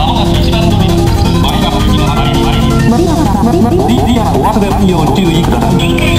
マリアのお忘れないように注意ください。